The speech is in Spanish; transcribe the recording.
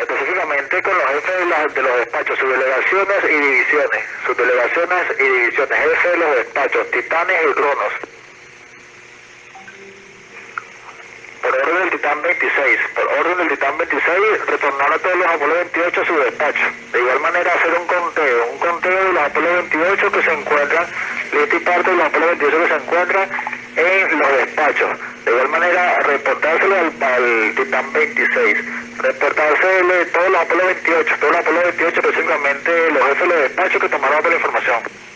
específicamente con los jefes de los despachos, subdelegaciones y divisiones, jefes de los despachos, titanes y cronos. Por orden del titán 26, retornar a todos los Apolo 28 a su despacho. De igual manera hacer un conteo de los Apolo 28 que se encuentran, lista y parte de los Apolo 28 que se encuentran en los despachos. De igual manera reportárselo al titán 26, reportárselo todos los Apolo 28, específicamente los jefes de los despachos que tomaron la información.